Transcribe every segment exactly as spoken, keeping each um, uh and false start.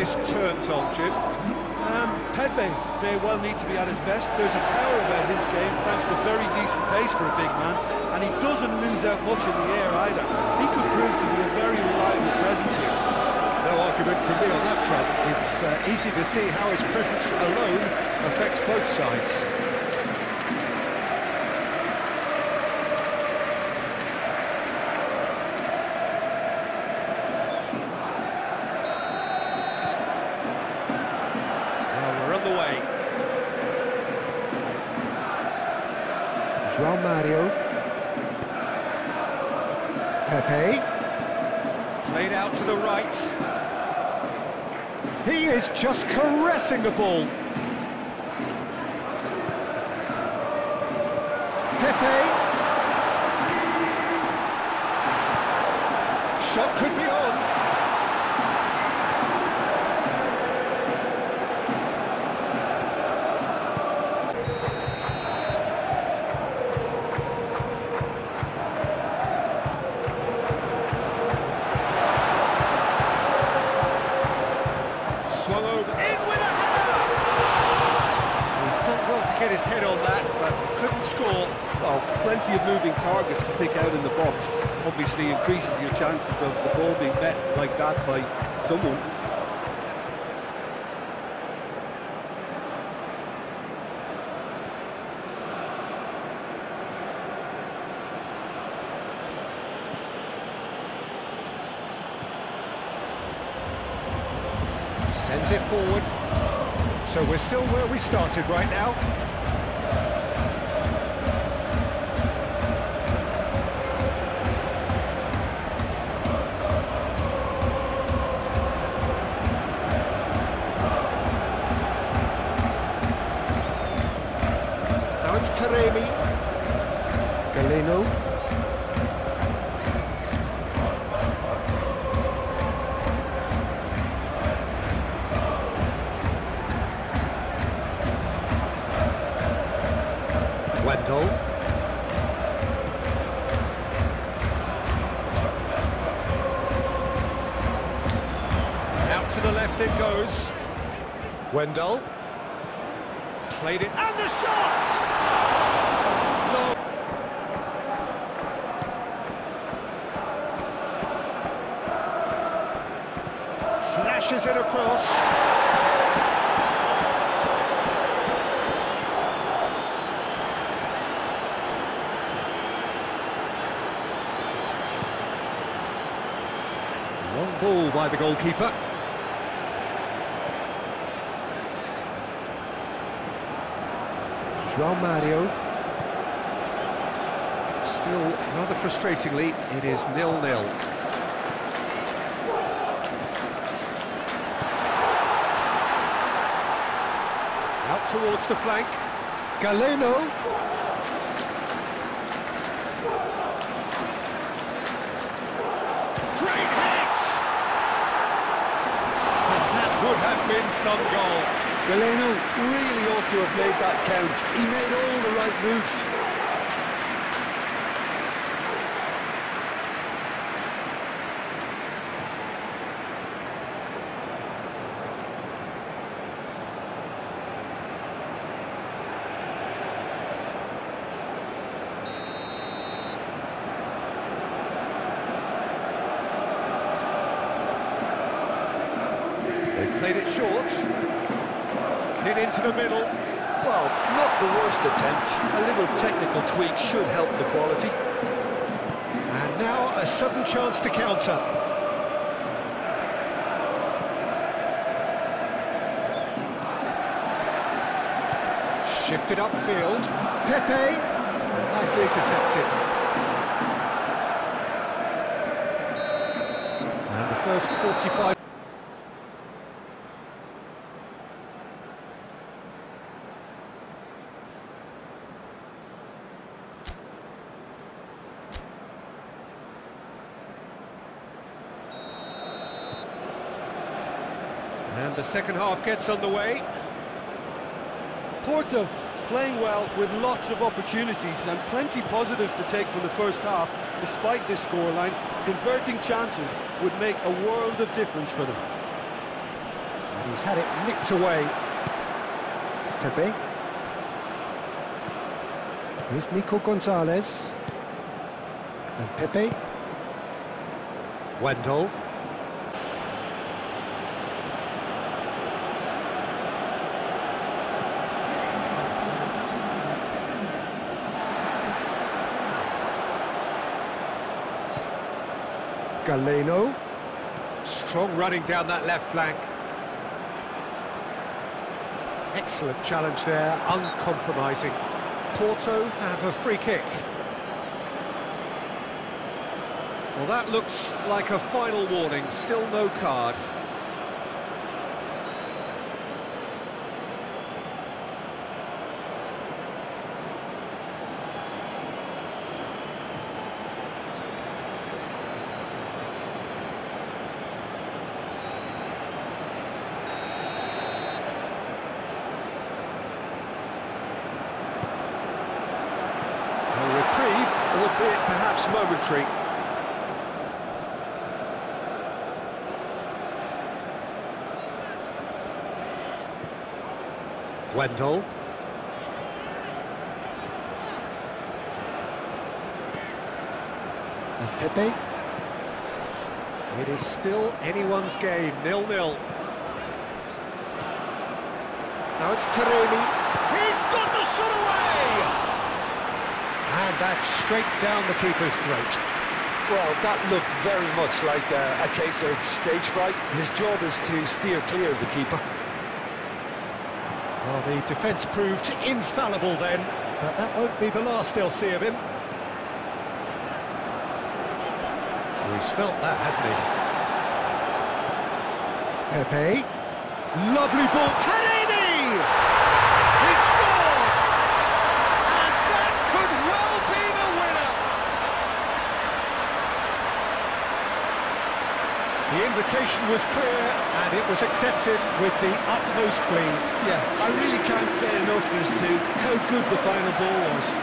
this turns on, Jim. Um, Pepe may well need to be at his best. There's a power about his game, thanks to very decent pace for a big man, and he doesn't lose out much in the air either. He could prove to be a very reliable presence here. No argument from me on that front. It's uh, easy to see how his presence alone affects both sides. João Mario, Pepe, played out to the right. He is just caressing the ball. Pepe, shot could be on. Get his head on that, but couldn't score. Well, plenty of moving targets to pick out in the box. Obviously increases your chances of the ball being met like that by someone. Sends it forward. So we're still where we started right now. Taremi, Galeno, Wendell, out to the left it goes. Wendell played it and the shot. Flashes it across. Long ball by the goalkeeper. João Mario. Still, rather frustratingly, it is nil nil. Out towards the flank, Galeno. Great hit! And that would have been some goal. Galeno really ought to have made that count. He made all the right moves. Played it short, hit into the middle. Well, not the worst attempt. A little technical tweak should help the quality. And now a sudden chance to counter. Shifted upfield. Pepe, nicely intercepted. And the first forty-five... And the second half gets underway. Porto playing well with lots of opportunities and plenty positives to take from the first half. Despite this scoreline, converting chances would make a world of difference for them. He's had it nipped away. Pepe. Here's Nico Gonzalez. And Pepe. Wendell. Galeno. Strong running down that left flank. Excellent challenge there, uncompromising. Porto have a free kick. Well, that looks like a final warning, still no card. Reprieve, albeit perhaps momentary. Wendell. And Pepe. It is still anyone's game, nil nil. Now it's Taremi. He's got the shot away! And that's straight down the keeper's throat. Well, that looked very much like uh, a case of stage fright. His job is to steer clear of the keeper. Well, the defence proved infallible then, but that won't be the last they'll see of him. Well, he's felt that, hasn't he? Pepe. Lovely ball. Taremi! The invitation was clear and it was accepted with the utmost glee. Yeah, I really can't say enough as to how good the final ball was.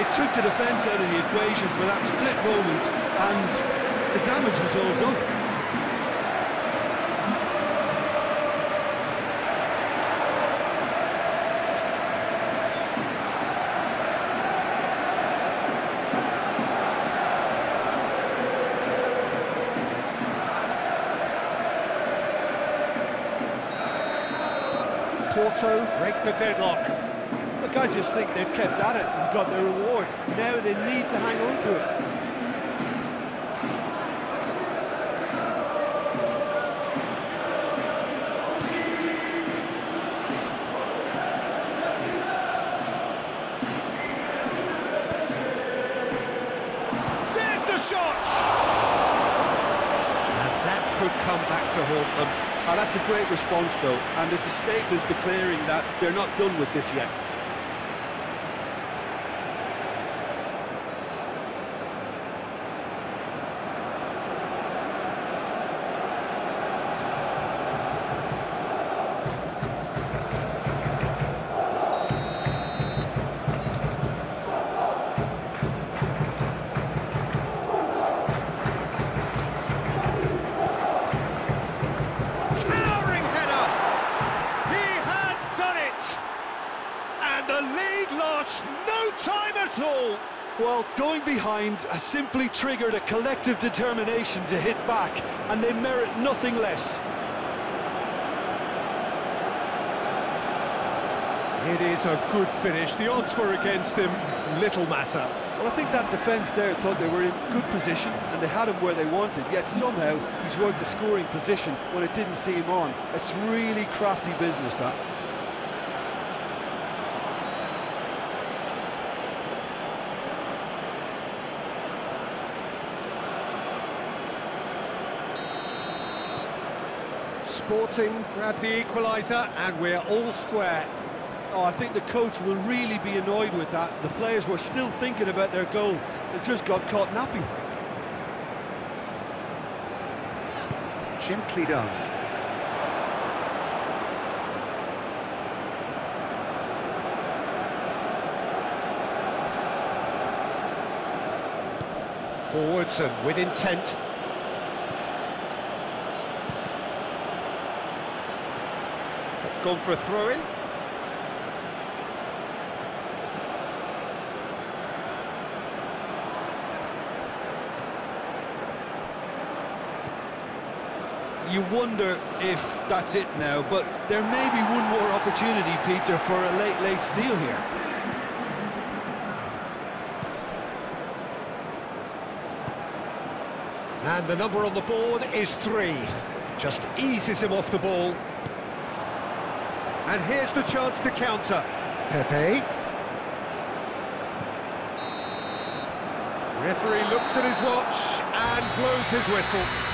It took the defence out of the equation for that split moment and the damage was all done. Porto break the deadlock. Look, I just think they've kept at it and got their reward. Now they need to hang on to it. There's the shot! And that could come back to haunt them. Oh, that's a great response, though, and it's a statement declaring that they're not done with this yet. Well, going behind has simply triggered a collective determination to hit back, and they merit nothing less. It is a good finish. The odds were against him, little matter. Well, I think that defence there thought they were in good position, and they had him where they wanted, yet somehow he's worked the scoring position when it didn't see him on. It's really crafty business, that. Sporting grabbed the equaliser and we're all square. Oh, I think the coach will really be annoyed with that. The players were still thinking about their goal and just got caught napping. Gently done. Forwards and with intent. It's gone for a throw-in. You wonder if that's it now, but there may be one more opportunity, Peter, for a late, late steal here. And the number on the board is three. Just eases him off the ball. And here's the chance to counter. Pepe. Referee looks at his watch and blows his whistle.